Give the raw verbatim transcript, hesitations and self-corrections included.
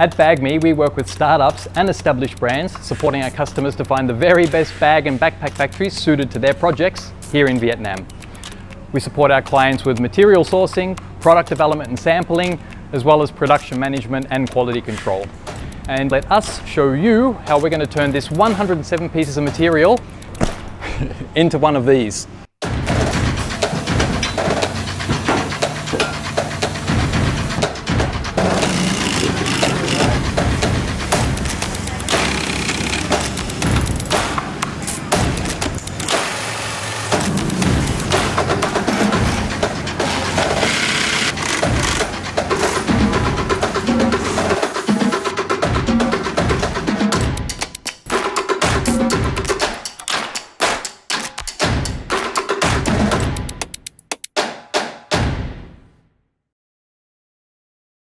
At BagMe, we work with startups and established brands, supporting our customers to find the very best bag and backpack factories suited to their projects here in Vietnam. We support our clients with material sourcing, product development and sampling, as well as production management and quality control. And let us show you how we're going to turn this one hundred and seven pieces of material into one of these.